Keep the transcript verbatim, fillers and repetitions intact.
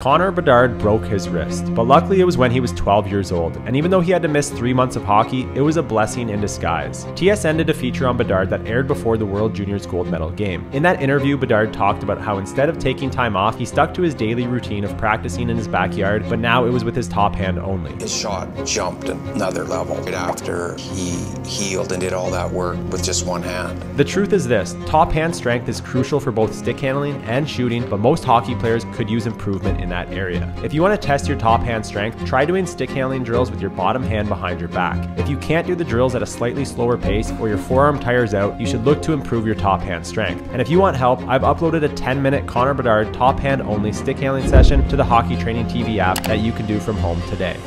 Connor Bedard broke his wrist, but luckily it was when he was twelve years old, and even though he had to miss three months of hockey, it was a blessing in disguise. T S N did a feature on Bedard that aired before the World Juniors gold medal game. In that interview, Bedard talked about how instead of taking time off, he stuck to his daily routine of practicing in his backyard, but now it was with his top hand only. His shot jumped another level right after he healed and did all that work with just one hand. The truth is this, top hand strength is crucial for both stick handling and shooting, but most hockey players could use improvement in that area. If you want to test your top hand strength, try doing stick handling drills with your bottom hand behind your back. If you can't do the drills at a slightly slower pace or your forearm tires out, you should look to improve your top hand strength. And if you want help, I've uploaded a ten minute Connor Bedard top hand only stick handling session to the Hockey Training T V app that you can do from home today.